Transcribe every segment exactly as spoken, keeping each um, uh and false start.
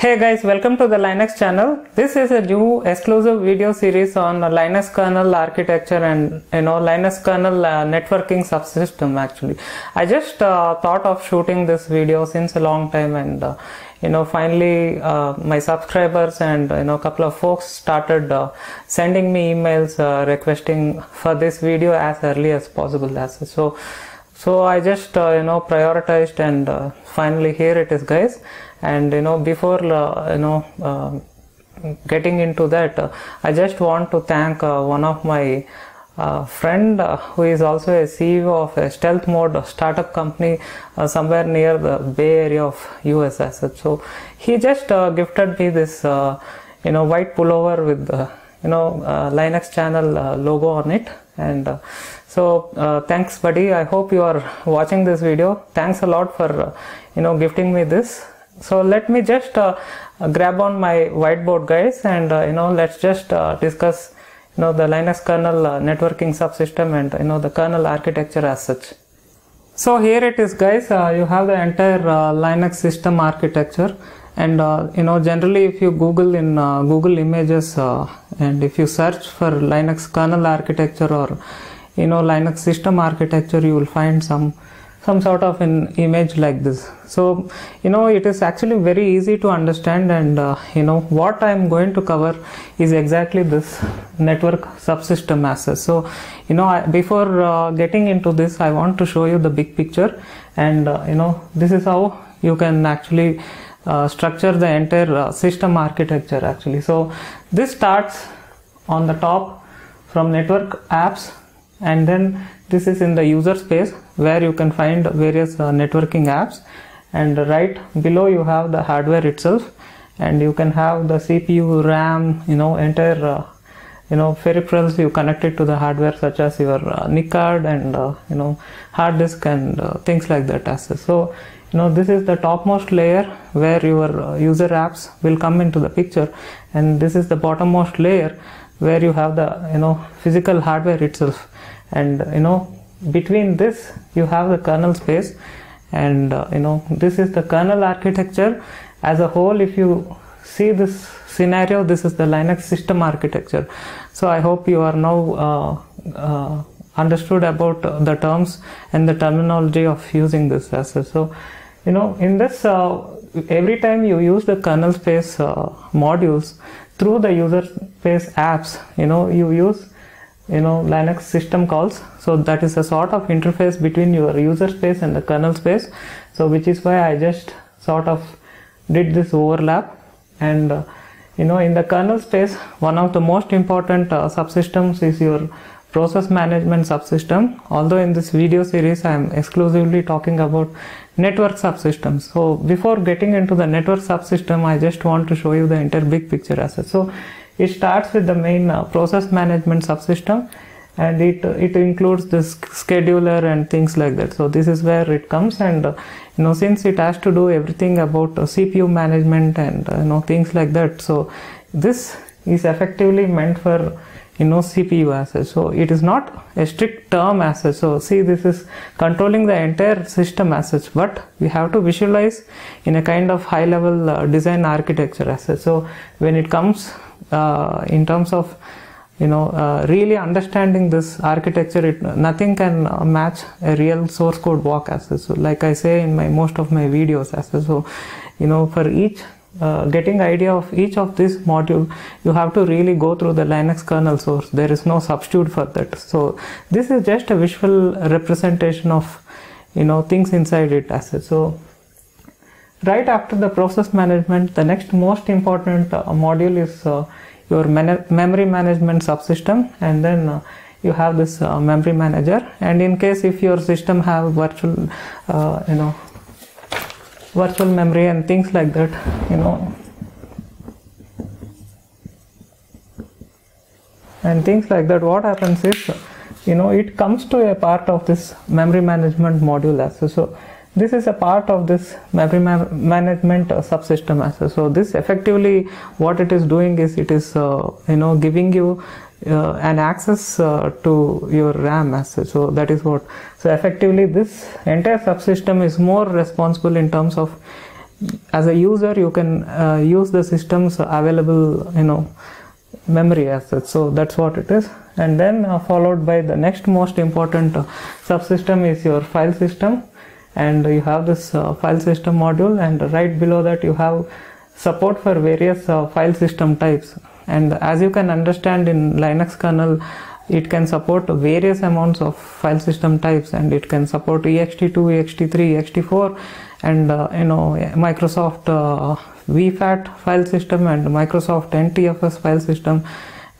Hey guys, welcome to the Linux channel. This is a new exclusive video series on Linux kernel architecture and you know Linux kernel uh, networking subsystem. Actually, I just uh, thought of shooting this video since a long time, and uh, you know finally uh, my subscribers and you know a couple of folks started uh, sending me emails uh, requesting for this video as early as possible. As so, so I just uh, you know prioritized and uh, finally here it is, guys. And you know before uh, you know uh, getting into that, uh, I just want to thank uh, one of my uh, friend uh, who is also a C E O of a stealth mode startup company uh, somewhere near the Bay Area of U S as such. So he just uh, gifted me this uh, you know white pullover with the you know uh, Linux channel uh, logo on it, and uh, so uh, thanks buddy, I hope you are watching this video. Thanks a lot for uh, you know gifting me this. So let me just uh, grab on my whiteboard, guys, and uh, you know let's just uh, discuss you know the Linux kernel uh, networking subsystem and you know the kernel architecture as such. So here it is, guys. Uh, you have the entire uh, Linux system architecture, and uh, you know generally if you Google in uh, Google Images uh, and if you search for Linux kernel architecture or you know Linux system architecture, you will find some some sort of an image like this. So you know it is actually very easy to understand, and uh, you know what I am going to cover is exactly this network subsystem as such. So you know I, before uh, getting into this, I want to show you the big picture, and uh, you know this is how you can actually uh, structure the entire uh, system architecture actually. So this starts on the top from network apps, and then this is in the user space where you can find various uh, networking apps, and right below you have the hardware itself, and you can have the C P U, RAM, you know entire uh, you know peripherals you connected to the hardware, such as your uh, N I C card and uh, you know hard disk and uh, things like that as well. So you know this is the topmost layer where your uh, user apps will come into the picture, and this is the bottommost layer where you have the you know physical hardware itself, and you know between this you have the kernel space, and uh, you know this is the kernel architecture as a whole. If you see this scenario, this is the Linux system architecture. So I hope you are now uh, uh, understood about uh, the terms and the terminology of using this as well. So you know in this uh, every time you use the kernel space uh, modules through the user space apps, you know you use you know Linux system calls. So that is a sort of interface between your user space and the kernel space, so which is why I just sort of did this overlap. And uh, you know in the kernel space, one of the most important uh, subsystems is your process management subsystem, although in this video series I am exclusively talking about network subsystems. So before getting into the network subsystem, I just want to show you the entire big picture as well. So it starts with the main uh, process management subsystem, and it uh, it includes this scheduler and things like that. So this is where it comes, and uh, you know since it has to do everything about uh, C P U management and uh, you know things like that, so this is effectively meant for you know C P U as such. So it is not a strict term as such. So see, this is controlling the entire system as such, but we have to visualize in a kind of high level uh, design architecture as such. So when it comes uh, in terms of you know uh, really understanding this architecture, it, nothing can uh, match a real source code walk as such. So like I say in my most of my videos as such, so you know for each Uh, getting idea of each of this module, you have to really go through the Linux kernel source. There is no substitute for that. So this is just a visual representation of you know things inside it as well. So right after the process management, the next most important uh, module is uh, your man memory management subsystem, and then uh, you have this uh, memory manager. And in case if your system have virtual uh, you know virtual memory and things like that, you know and things like that, what happens is you know it comes to a part of this memory management module as well. So this is a part of this memory ma management uh, subsystem as well. So this effectively what it is doing is it is uh, you know giving you uh, an access uh, to your RAM as such. So that is what. So effectively this entire subsystem is more responsible in terms of as a user you can uh, use the system's available, you know, memory assets. So that's what it is. And then uh, followed by the next most important uh, subsystem is your file system, and you have this uh, file system module, and right below that you have support for various uh, file system types. And as you can understand, in Linux kernel it can support various amounts of file system types, and it can support E X T two, E X T three, E X T four, and uh, you know, Microsoft uh, V FAT file system, and Microsoft N T F S file system,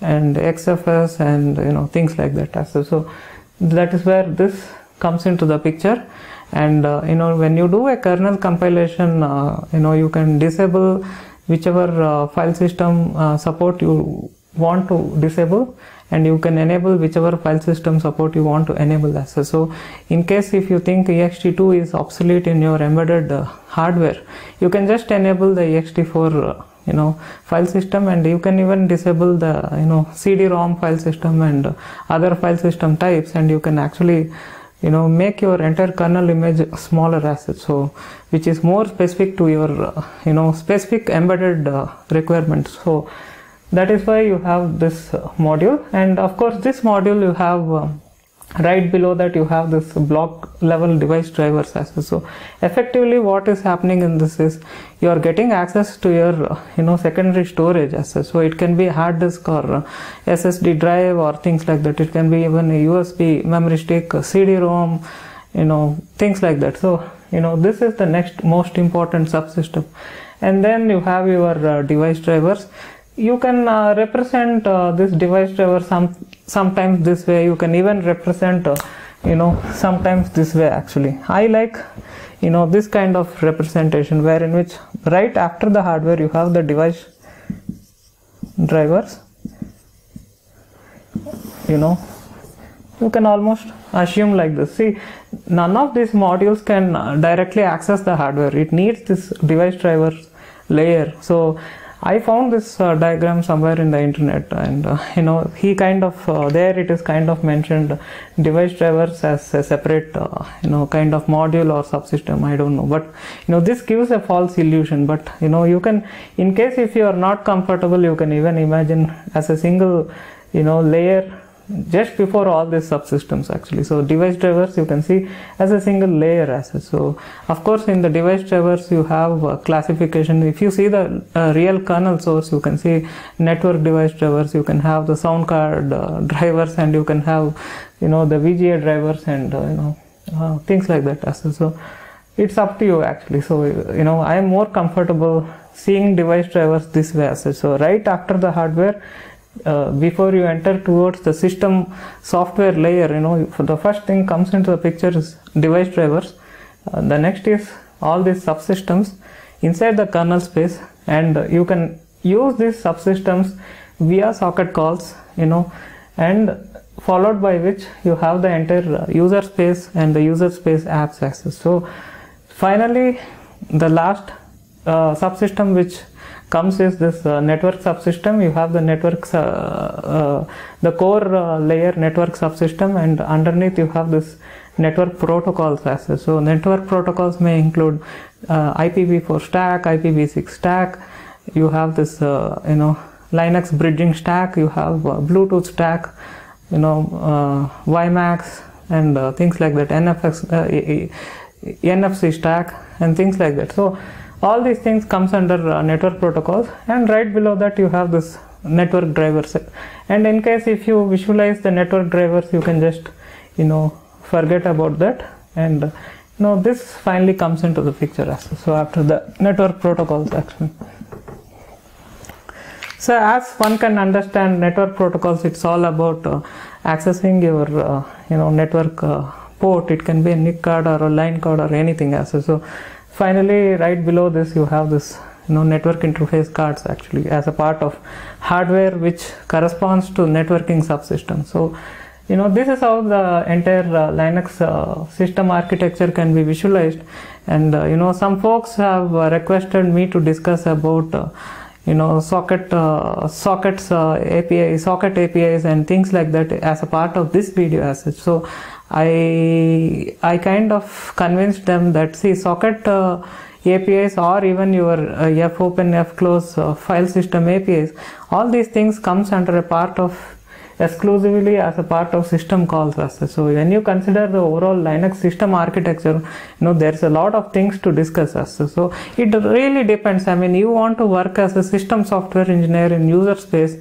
and X F S, and you know, things like that as well. So that is where this comes into the picture. And uh, you know, when you do a kernel compilation, uh, you know, you can disable whichever uh, file system uh, support you want to disable, and you can enable whichever file system support you want to enable as well. So in case if you think E X T two is obsolete in your embedded uh, hardware, you can just enable the E X T four uh, you know, file system, and you can even disable the, you know, C D ROM file system and uh, other file system types, and you can actually, you know, make your entire kernel image smaller asset, so which is more specific to your uh, you know, specific embedded uh, requirements. So that is why you have this uh, module. And of course this module you have uh, right below that you have this block level device drivers as well. So effectively what is happening in this is you are getting access to your uh, you know, secondary storage as well. So it can be hard disk or uh, S S D drive or things like that. It can be even a U S B memory stick, C D ROM, you know, things like that. So you know, this is the next most important subsystem. And then you have your uh, device drivers. You can uh, represent uh, this device driver some sometimes this way. You can even represent uh, you know, sometimes this way. Actually I like, you know, this kind of representation, where in which right after the hardware you have the device drivers. You know, you can almost assume like this. See, none of these modules can uh, directly access the hardware. It needs this device driver layer. So I found this uh, diagram somewhere in the internet, and uh, you know, he kind of uh, there it is kind of mentioned device drivers as a separate uh, you know, kind of module or subsystem, I don't know. But you know, this gives a false illusion. But you know, you can, in case if you are not comfortable, you can even imagine as a single, you know, layer just before all these subsystems actually. So device drivers you can see as a single layer as well. So of course in the device drivers you have uh, classification. If you see the uh, real kernel source, you can see network device drivers, you can have the sound card uh, drivers, and you can have, you know, the V G A drivers, and uh, you know, uh, things like that as well. So it's up to you actually. So you know, I am more comfortable seeing device drivers this way as well. So right after the hardware, Uh, before you enter towards the system software layer, you know, for the first thing comes into the picture is device drivers. Uh, the next is all these subsystems inside the kernel space, and uh, you can use these subsystems via socket calls, you know, and followed by which you have the entire uh, user space and the user space apps access. So finally the last uh, subsystem which comes is this uh, network subsystem. You have the network, uh, uh, the core uh, layer network subsystem, and underneath you have this network protocols as well. So network protocols may include uh, I P v four stack, I P v six stack. You have this, uh, you know, Linux bridging stack. You have uh, Bluetooth stack. You know, uh, WiMAX and uh, things like that. N F X, uh, N F C stack and things like that. So all these things comes under uh, network protocols, and right below that you have this network drivers. And in case if you visualize the network drivers, you can just, you know, forget about that, and uh, you know, this finally comes into the picture as well. So after the network protocols actually. So as one can understand, network protocols, it's all about uh, accessing your uh, you know, network uh, port. It can be a N I C card or a line card or anything as well. So finally, right below this you have this, you know, network interface cards actually as a part of hardware which corresponds to networking subsystem. So you know, this is how the entire uh, Linux uh, system architecture can be visualized. And uh, you know, some folks have uh, requested me to discuss about uh, you know, socket uh, sockets uh, A P I, socket A P Is and things like that as a part of this video as such. So I I kind of convinced them that, see, socket uh, A P Is or even your uh, fopen, fclose uh, file system A P Is, all these things comes under a part of exclusively as a part of system calls as such. So when you consider the overall Linux system architecture, you know there's a lot of things to discuss as such. So it really depends. I mean, you want to work as a system software engineer in user space,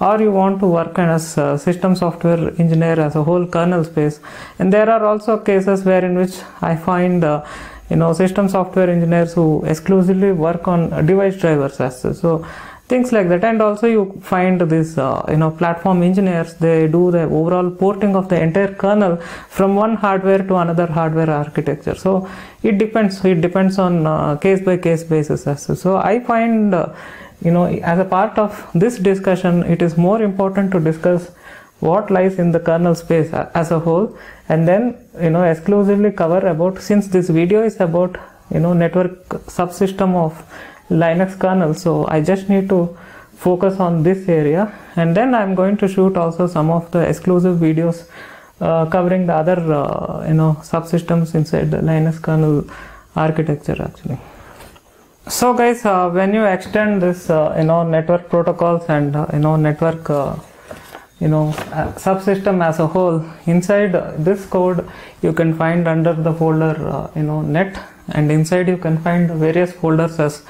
or you want to work as a system software engineer as a whole kernel space. And there are also cases where in which I find uh, you know system software engineers who exclusively work on device drivers as such. So things like that. And also you find these uh, you know platform engineers, they do the overall porting of the entire kernel from one hardware to another hardware architecture. So it depends it depends on uh, case by case basis as well. So I find uh, you know as a part of this discussion, it is more important to discuss what lies in the kernel space as a whole, and then you know exclusively cover about, since this video is about you know network subsystem of Linux kernel, so I just need to focus on this area, and then I'm going to shoot also some of the exclusive videos uh, covering the other uh, you know subsystems inside the Linux kernel architecture actually. So guys, uh, when you extend this uh, you know network protocols and uh, you know network uh, you know uh, subsystem as a whole, inside uh, this code you can find under the folder uh, you know net, and inside you can find various folders as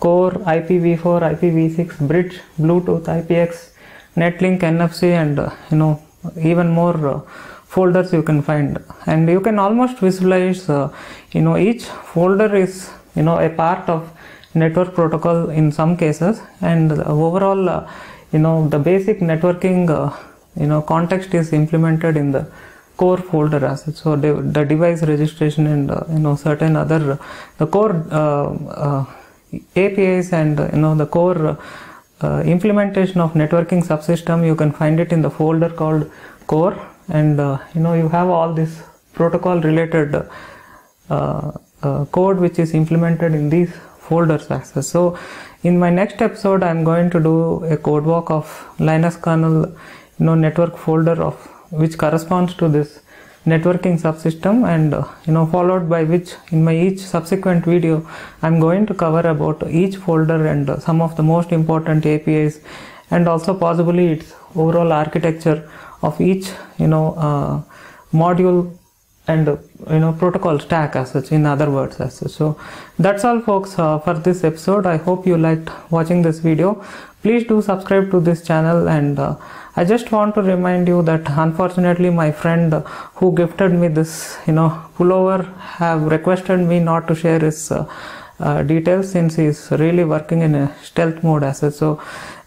core, I P v four, I P v six, bridge, Bluetooth, I P X, netlink, N F C, and uh, you know even more uh, folders you can find. And you can almost visualize uh, you know each folder is you know a part of network protocol in some cases, and uh, overall uh, you know the basic networking uh, you know context is implemented in the core folder as such. So the, the device registration and uh, you know certain other uh, the core uh, uh, A P Is and uh, you know the core uh, uh, implementation of networking subsystem, you can find it in the folder called core. And uh, you know you have all this protocol related uh, uh, code which is implemented in these folders as such. So in my next episode, I'm going to do a code walk of Linux kernel you know network folder of which corresponds to this networking subsystem, and uh, you know followed by which in my each subsequent video I'm going to cover about each folder and uh, some of the most important A P Is, and also possibly its overall architecture of each you know uh, module and uh, you know protocol stack as such, in other words as such. So that's all folks uh, for this episode. I hope you liked watching this video. Please do subscribe to this channel, and uh, I just want to remind you that unfortunately my friend who gifted me this you know pullover have requested me not to share his uh, uh, details, since he is really working in a stealth mode as such. So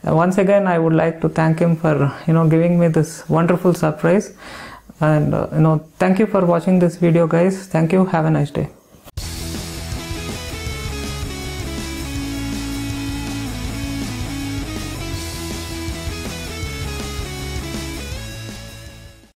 uh, once again I would like to thank him for you know giving me this wonderful surprise, and uh, you know thank you for watching this video guys. Thank you, have a nice day.